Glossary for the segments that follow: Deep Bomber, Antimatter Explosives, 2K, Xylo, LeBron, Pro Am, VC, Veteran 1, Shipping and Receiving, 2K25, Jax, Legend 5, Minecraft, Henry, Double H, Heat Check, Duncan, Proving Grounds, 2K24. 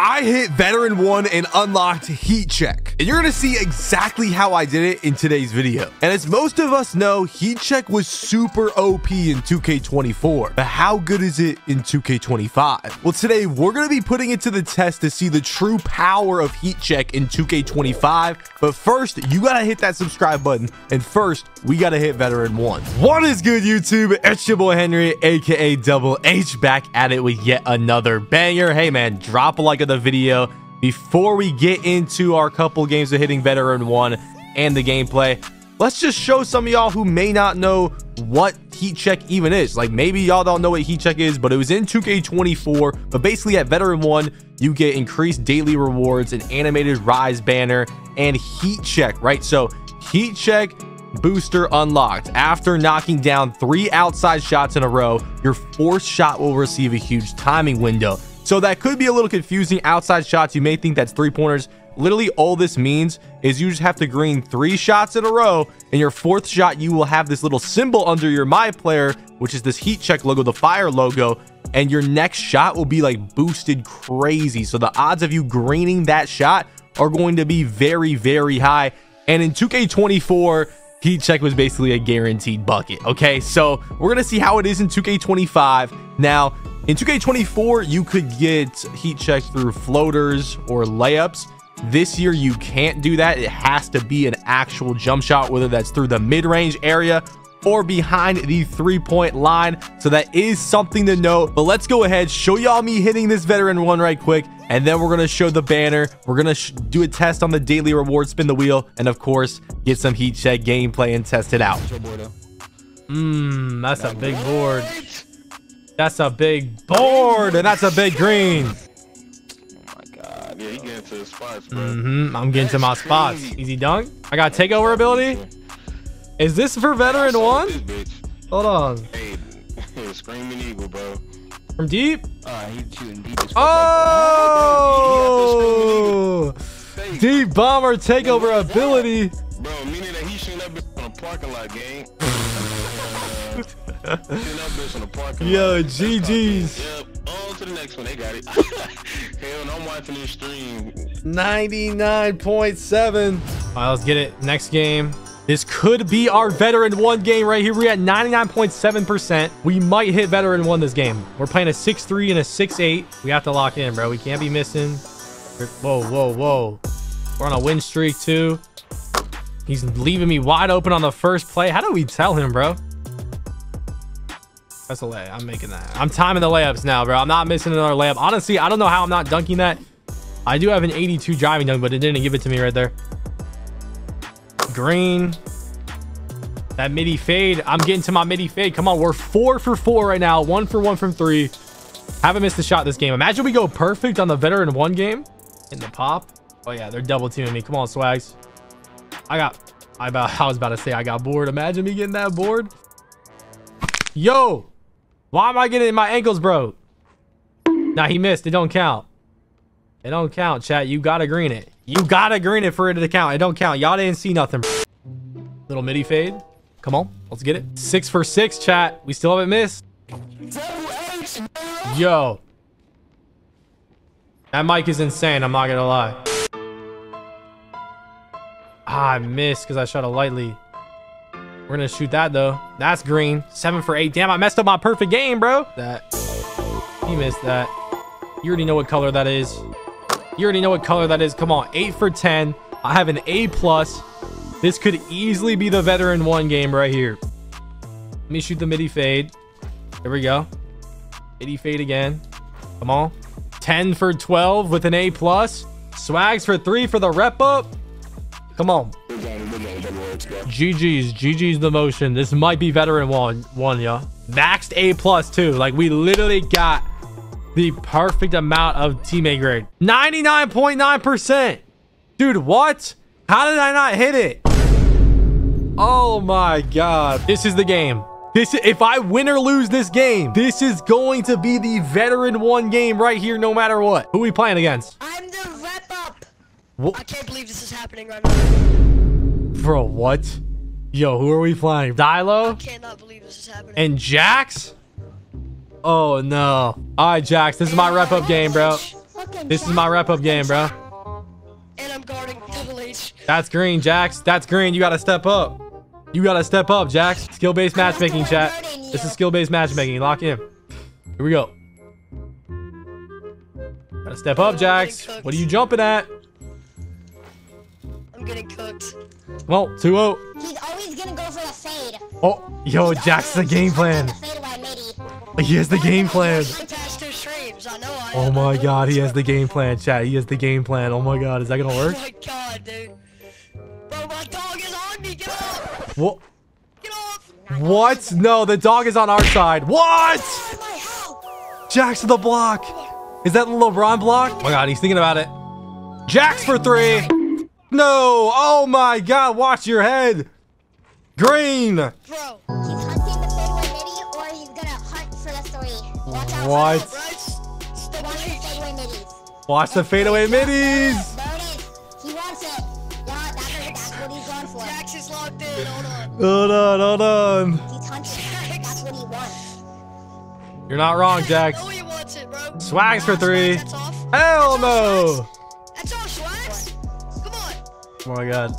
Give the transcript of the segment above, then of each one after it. I hit Veteran 1 and unlocked Heat Check. And you're gonna see exactly how I did it in today's video. And as most of us know, Heat Check was super OP in 2K24. But how good is it in 2K25? Well, today we're gonna be putting it to the test to see the true power of Heat Check in 2K25. But first, you gotta hit that subscribe button. And first, we gotta hit Veteran 1. What is good, YouTube? It's your boy Henry, aka Double H, back at it with yet another banger. Hey man, drop a like on the video before we get into our couple games of hitting Veteran 1 and the gameplay. Let's just show some of y'all who may not know what Heat Check even is. Like, maybe y'all don't know what Heat Check is, but it was in 2K24. But basically at Veteran 1, you get increased daily rewards, an animated rise banner, and Heat Check, right? So Heat Check booster unlocked. After knocking down 3 outside shots in a row, your 4th shot will receive a huge timing window. So that could be a little confusing. Outside shots, you may think that's 3-pointers. Literally all this means is you just have to green 3 shots in a row, and your 4th shot, you will have this little symbol under your My Player, which is this Heat Check logo, the fire logo, and your next shot will be like boosted crazy. So the odds of you greening that shot are going to be very, very high. And in 2K24, Heat Check was basically a guaranteed bucket. Okay, so we're gonna see how it is in 2K25. Now, in 2K24, you could get Heat Check through floaters or layups. This year, you can't do that. It has to be an actual jump shot, whether that's through the mid-range area or behind the three-point line. So that is something to note. But let's go ahead, show y'all me hitting this Veteran 1 right quick, and then we're going to show the banner. We're going to do a test on the daily reward, spin the wheel, and of course, get some Heat Check gameplay and test it out. That's a big board. That's a big board, and that's a big green. Oh my God. Yeah, he getting to his spots, bro. I'm getting to my spots. Easy dunk. I got takeover ability. Is this for Veteran 1? Hold on. Hey, screaming eagle, bro. From deep? He's shooting deep. Oh! Deep Bomber takeover ability. Bro, meaning that he shooting that bitch on a parking lot, gang. Yo, GG's. Yep. On to the next one. They got it. Hell, I'm watching this stream. 99.7. All right, let's get it. Next game. This could be our Veteran 1 game right here. We're at 99.7%. We might hit Veteran 1 this game. We're playing a 6-3 and a 6-8. We have to lock in, bro. We can't be missing. Whoa, whoa, whoa. We're on a win streak, too. He's leaving me wide open on the first play. How do we tell him, bro? That's a layup. I'm making that. I'm timing the layups now, bro. I'm not missing another layup. Honestly, I don't know how I'm not dunking that. I do have an 82 driving dunk, but it didn't give it to me right there. Green. That midi fade. I'm getting to my midi fade. Come on. We're 4 for 4 right now. 1 for 1 from 3. Haven't missed a shot this game. Imagine we go perfect on the Veteran 1 game in the pop. Oh, yeah. They're double teaming me. Come on, Swags. I was about to say I got bored. Imagine me getting that bored. Yo. Why am I getting my ankles broke? Nah, he missed. It don't count. It don't count, chat. You gotta green it. You gotta green it for it to count. It don't count. Y'all didn't see nothing. Little midi fade. Come on. Let's get it. 6 for 6, chat. We still haven't missed. Yo. That mic is insane. I'm not gonna lie. Ah, I missed because I shot it lightly. We're gonna shoot that though. That's green. 7 for 8. Damn, I messed up my perfect game, bro. That. He missed that. You already know what color that is. You already know what color that is. Come on. 8 for 10. I have an A+. This could easily be the Veteran 1 game right here. Let me shoot the midi fade. There we go. Midi fade again. Come on. 10 for 12 with an A+. Swags for 3 for the rep up. Come on. GG's. GG's the motion. This might be Veteran 1, y'all. Maxed A+ too. Like, we literally got the perfect amount of teammate grade. 99.9%. Dude, what? How did I not hit it? Oh my God. This is the game. If I win or lose this game, this is going to be the Veteran 1 game right here, no matter what. Who are we playing against? I'm the rep up. What? I can't believe this is happening right now. Bro, what? Yo, who are we playing? Xylo? I cannot believe this is happening. And Jax? Oh, no. All right, Jax. This is my rep-up game, bro. This is my wrap-up game, bro. And I'm guarding Double H. That's green, Jax. That's green. You got to step up. You got to step up, Jax. Skill-based matchmaking, chat. This is skill-based matchmaking. Lock in. Here we go. Got to step up, Jax. What are you jumping at? I'm getting cooked. Well, 2-0. He's always going to go for the fade. Oh, yo, Jax, the game plan. He has the game plan. Oh my god, he has the game plan, chat. He has the game plan. Oh my god, is that gonna work? Oh my god, dude. Bro, my dog is on me. Get off. What? Get off. What? No, the dog is on our side. What? Jax to the block. Is that LeBron block? Oh my god, he's thinking about it. Jax for three. No. Oh my god, watch your head. Green. Bro. What? Watch the fadeaway middies. He wants it. That's what he's going for. Jax is locked in. Hold on. Hold on. He's hunting. That's what he wants. You're not wrong, Jax. Swags for three. Hell no. That's all Swags. Come on. Oh my god.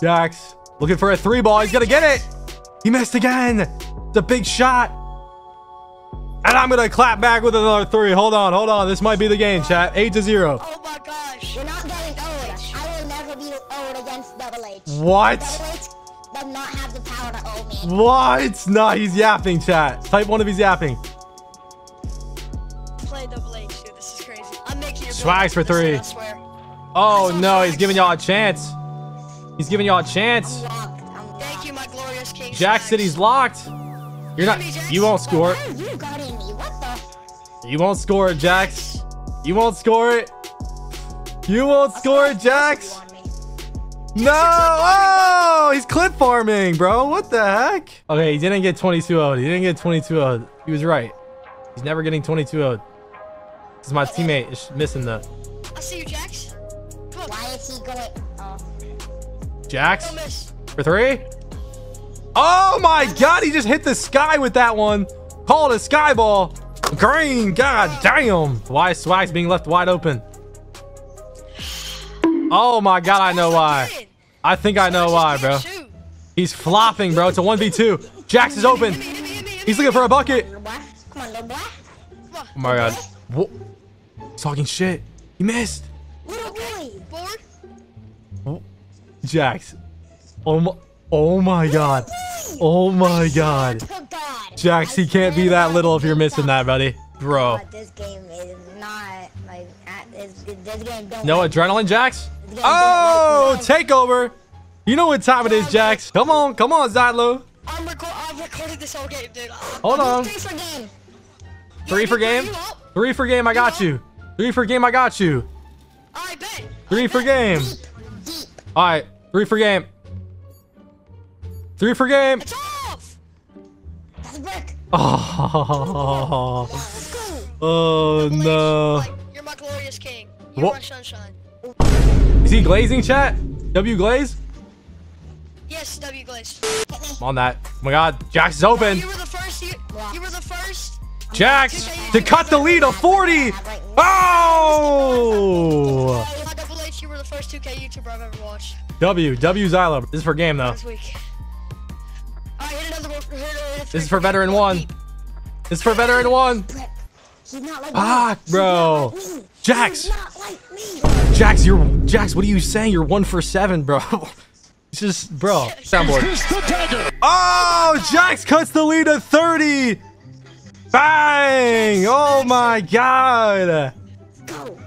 Jax looking for a three ball. He's gonna get it. He missed again. It's a big shot. And I'm gonna clap back with another three. Hold on, hold on. This might be the game, chat. 8-0. Oh my gosh. You're not getting owed. I will never be owed against Double H. What? Double H does not have the power to owe me. What? Nah, he's yapping, chat. Type one if he's yapping. Play Double H, dude. This is crazy. I'm making your Swags for three. I swear. Oh no, he's giving y'all a chance. He's giving y'all a chance. I'm locked. Thank you, my glorious king. Jack City's locked. You're not. You won't score. You won't score it, Jax. You won't score it. You won't score it, Jax. No! Oh, he's clip farming, bro. What the heck? Okay, he didn't get 22-0'd. He didn't get 22-0'd. He was right. He's never getting 22-0'd. Because my teammate is missing the. I see you, Jax. Why is he going? Jax for three. Oh my god! He just hit the sky with that one. Call it a sky ball. Green, god damn. Why is Swags being left wide open? Oh my god, I know why. I think I know why, bro. He's flopping, bro. It's a 1v2. Jax is open. He's looking for a bucket. Oh my god. What? He's talking shit. He missed. Jax. Oh my god. Oh my god. Jax, he can't be that little if you're missing that, buddy. Bro. This game is not like this game don't. No adrenaline, Jax. Oh, takeover. You know what time it is, Jax. Come on, come on, Xylo. I've recorded this whole game, dude. Hold on. 3 for game. 3 for game. I got you. 3 for game. I got you. I bet. 3 for game. All right. 3 for game. 3 for game. Oh, oh no. You're my glorious king. You're my sunshine. Is he glazing, chat? W glaze? Yes, W glaze. I'm on that. Oh my god, Jax is open. You were the first. You were the first. Jax to cut the lead to 40. Oh! Double H, you were the first 2K YouTuber I've ever watched. W Xylo. This is for game though. This is for Veteran 1. This is for Veteran 1. Ah, bro. Jax. Jax, Jax, what are you saying? You're 1 for 7, bro. It's just, bro. Soundboard. Oh, Jax cuts the lead to 30. Bang. Oh, my God. Oh,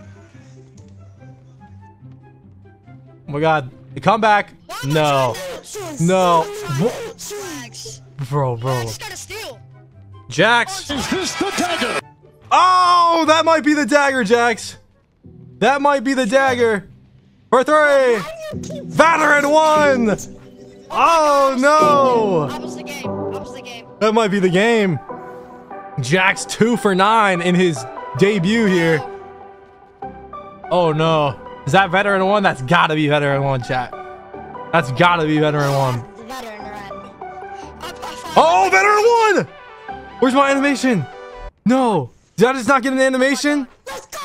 my God. The comeback. No. No. Bro. Jax. Oh, that might be the dagger, Jax. That might be the dagger. For three. Veteran 1. Oh, no. That was the game. That might be the game. Jax 2 for 9 in his debut here. Oh, no. Is that Veteran 1? That's got to be Veteran 1, chat. That's got to be Veteran 1. Oh, Veteran 1! Where's my animation? No. Did I just not get an animation? Let's go!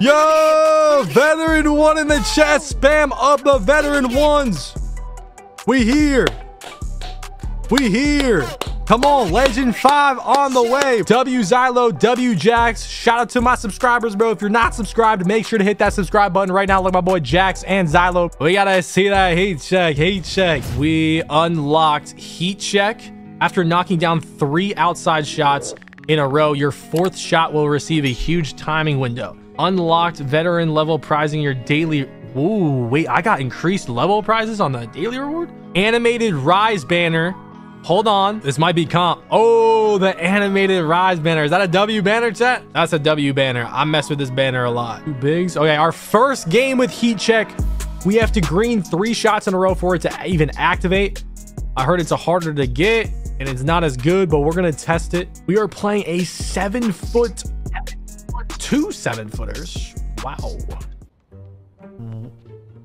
Yo, Veteran 1 in the chat. Spam up the Veteran 1s. We here. We here. Come on, Legend 5 on the way. W Xylo, W Jax. Shout out to my subscribers, bro. If you're not subscribed, make sure to hit that subscribe button right now. Look at my boy Jax and Xylo. We gotta see that heat check, heat check. We unlocked heat check. After knocking down 3 outside shots in a row, your 4th shot will receive a huge timing window. Unlocked veteran level prizing your daily... Ooh, wait, I got increased level prizes on the daily reward? Animated Rise banner. Hold on, this might be comp. Oh, the animated Rise banner. Is that a W banner, chat? That's a W banner. I mess with this banner a lot. 2 bigs. Okay, our first game with heat check. We have to green 3 shots in a row for it to even activate. I heard it's harder to get and it's not as good, but we're gonna test it. We are playing a 7 foot, 2 7-footers. Wow.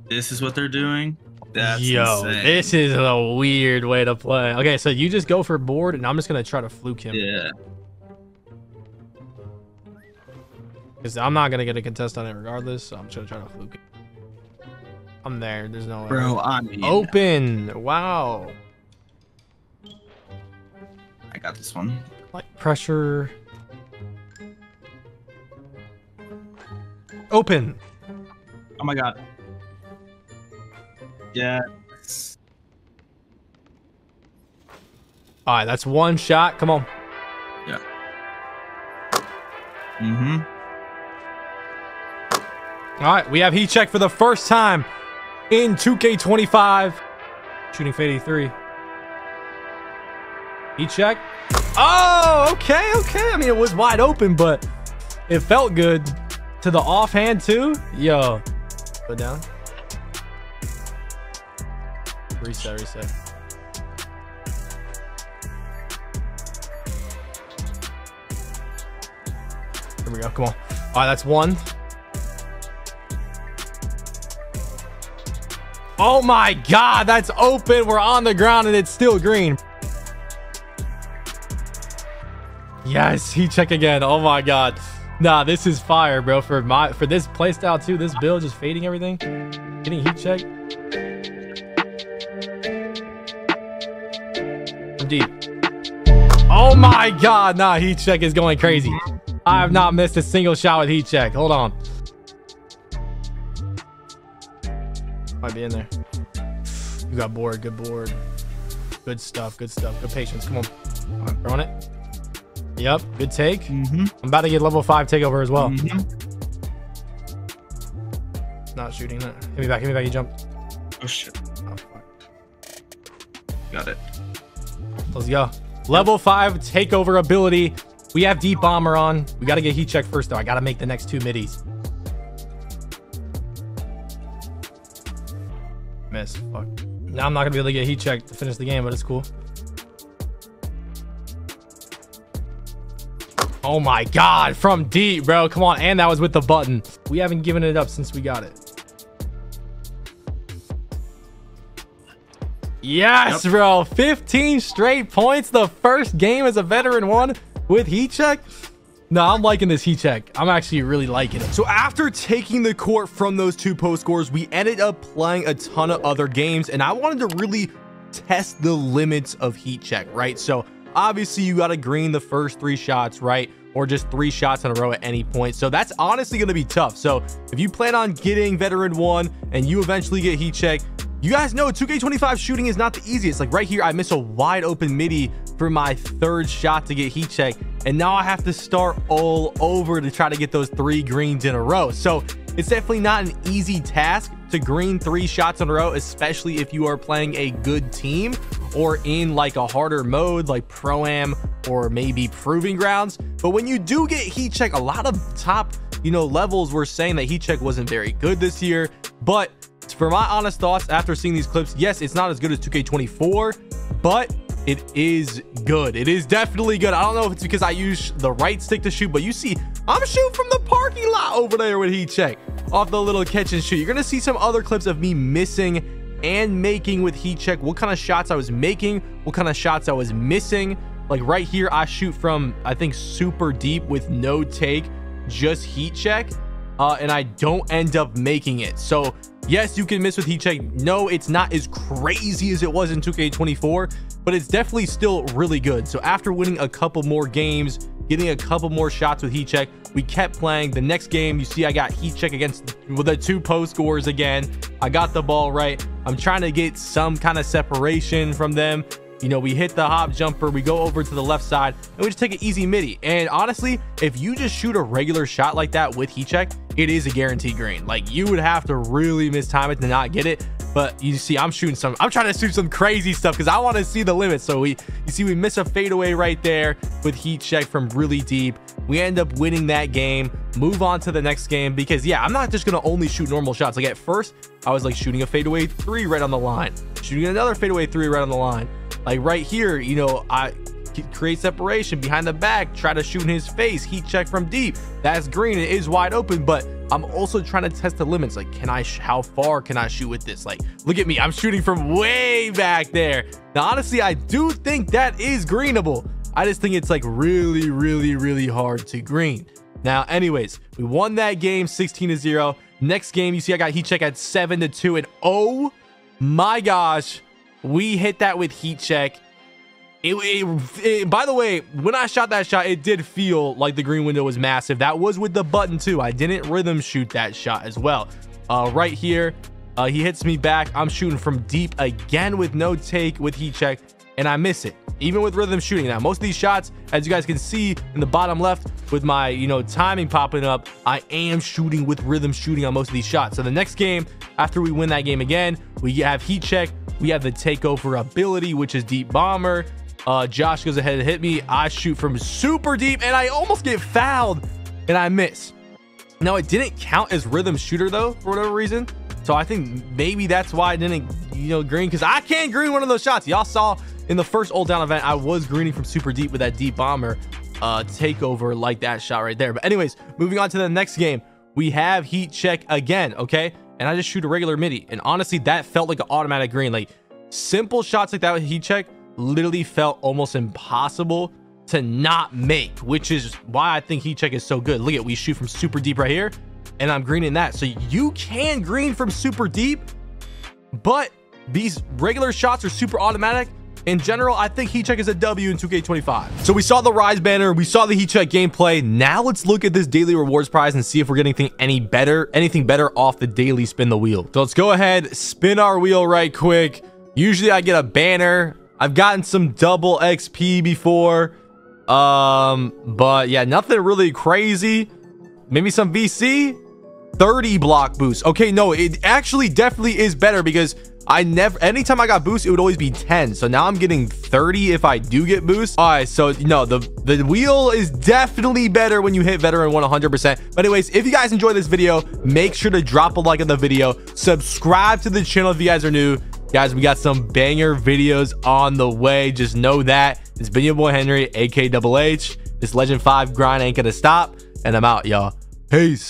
This is what they're doing. That's insane. This is a weird way to play. Okay, so you just go for board, and I'm just gonna try to fluke him. Yeah. Because I'm not gonna get a contest on it regardless, so I'm just gonna try to fluke it. I'm there. There's no way. Bro, I'm in. Open. Wow. I got this one. Light pressure. Open. Oh my god. Yes. All right, that's 1 shot. Come on. Yeah. Mm-hmm. All right, we have heat check for the first time in 2K25. Shooting for 83. Heat check. Oh, okay, okay. I mean, it was wide open, but it felt good to the offhand too. Yo, go down. Reset, reset. Here we go. Come on. All right, that's 1. Oh my god, that's open. We're on the ground and it's still green. Yes, heat check again. Oh my god. Nah, this is fire, bro. For this playstyle too, this build, just fading everything. Getting heat check. Deep. Oh my god, nah, heat check is going crazy. I have not missed a single shot with heat check. Hold on. Might be in there. You got bored, good board. Good stuff, good stuff. Good patience. Come on. I'm throwing it. Yep, good take. Mm-hmm. I'm about to get level 5 takeover as well. Mm-hmm. Not shooting that. Hit me back, you jumped. Oh shit. Oh, fuck. Got it. Let's go. Level 5 takeover ability. We have Deep Bomber on. We got to get heat check first, though. I got to make the next 2 middies. Miss. Fuck. Now I'm not going to be able to get heat check to finish the game, but it's cool. Oh my god. From deep, bro. Come on. And that was with the button. We haven't given it up since we got it. Yes, yep. Bro. 15 straight points. The first game as a veteran 1 with heat check. No, I'm liking this heat check. I'm actually really liking it. So after taking the court from those 2 post scores, we ended up playing a ton of other games, and I wanted to really test the limits of heat check, right? So obviously you got to green the first 3 shots, right? Or just 3 shots in a row at any point. So that's honestly going to be tough. So if you plan on getting veteran 1 and you eventually get heat check, you guys know 2K25 shooting is not the easiest. Like right here, I miss a wide open midi for my 3rd shot to get heat check. And now I have to start all over to try to get those 3 greens in a row. So it's definitely not an easy task to green 3 shots in a row, especially if you are playing a good team or in like a harder mode like Pro-Am or maybe Proving Grounds. But when you do get heat check, a lot of top, you know, levels were saying that heat check wasn't very good this year, but for my honest thoughts after seeing these clips, yes, it's not as good as 2K24, but it is good. It is definitely good. I don't know if it's because I use the right stick to shoot, but you see, I'm shooting from the parking lot over there with heat check off the little catch and shoot. You're gonna see some other clips of me missing and making with heat check, what kind of shots I was making, what kind of shots I was missing. Like right here, I shoot from, I think, super deep with no take, just heat check. and I don't end up making it. So yes, you can miss with heat check. No, it's not as crazy as it was in 2K24, but it's definitely still really good. So after winning a couple more games, getting a couple more shots with heat check, we kept playing. The next game, you see I got heat check against the two post scorers again. I got the ball right. I'm trying to get some kind of separation from them. You know, we hit the hop jumper, we go over to the left side, and we just take an easy midi. And honestly, if you just shoot a regular shot like that with heat check, it is a guaranteed green. Like, you would have to really mistime it to not get it. But you see, I'm trying to shoot some crazy stuff because I want to see the limits. So you see, we miss a fadeaway right there with heat check from really deep. We end up winning that game, move on to the next game, because yeah, I'm not just going to only shoot normal shots. Like at first, I was like shooting a fadeaway three right on the line, shooting another fadeaway three right on the line. Like right here, you know, I create separation behind the back, try to shoot in his face, heat check from deep. That's green, it is wide open, but I'm also trying to test the limits. Like, how far can I shoot with this? Like, look at me, I'm shooting from way back there. Now, honestly, I do think that is greenable. I just think it's like really, really, really hard to green. Now, anyways, we won that game 16-0. Next game, you see I got heat check at 7-2, and oh my gosh, we hit that with heat check. By the way, when I shot that shot, it did feel like the green window was massive. That was with the button too. I didn't rhythm shoot that shot as well. Right here, he hits me back. I'm shooting from deep again with no take with heat check, and I miss it. Even with rhythm shooting, now most of these shots, as you guys can see in the bottom left with my, you know, timing popping up, I am shooting with rhythm shooting on most of these shots. So the next game, after we win that game again, we have heat check, we have the takeover ability, which is deep bomber. Josh goes ahead and hit me. I shoot from super deep and I almost get fouled and I miss. Now it didn't count as rhythm shooter though, for whatever reason. So I think maybe that's why I didn't, you know, green, because I can't green one of those shots. Y'all saw in the first old down event, I was greening from super deep with that deep bomber takeover, like that shot right there. But anyways, moving on to the next game, we have heat check again, okay? And I just shoot a regular midi. And honestly, that felt like an automatic green. Like simple shots like that with heat check literally felt almost impossible to not make, which is why I think heat check is so good. Look at, we shoot from super deep right here, and I'm greening that. So you can green from super deep, but these regular shots are super automatic. In general, I think heat check is a W in 2K25. So we saw the rise banner, we saw the heat check gameplay. Now let's look at this daily rewards prize and see if we're getting anything better off the daily spin the wheel. So let's go ahead, spin our wheel right quick. Usually I get a banner. I've gotten some double XP before, but yeah, nothing really crazy. Maybe some VC, 30 block boost. Okay, no, it actually definitely is better because I never, anytime I got boost, it would always be 10. So now I'm getting 30 if I do get boost. All right, so no, the wheel is definitely better when you hit Veteran 1 100%. But anyways, if you guys enjoyed this video, make sure to drop a like on the video. Subscribe to the channel if you guys are new. Guys, we got some banger videos on the way. Just know that. It's been your boy Henry, aka Double H. This Legend 5 grind ain't gonna stop. And I'm out, y'all. Peace.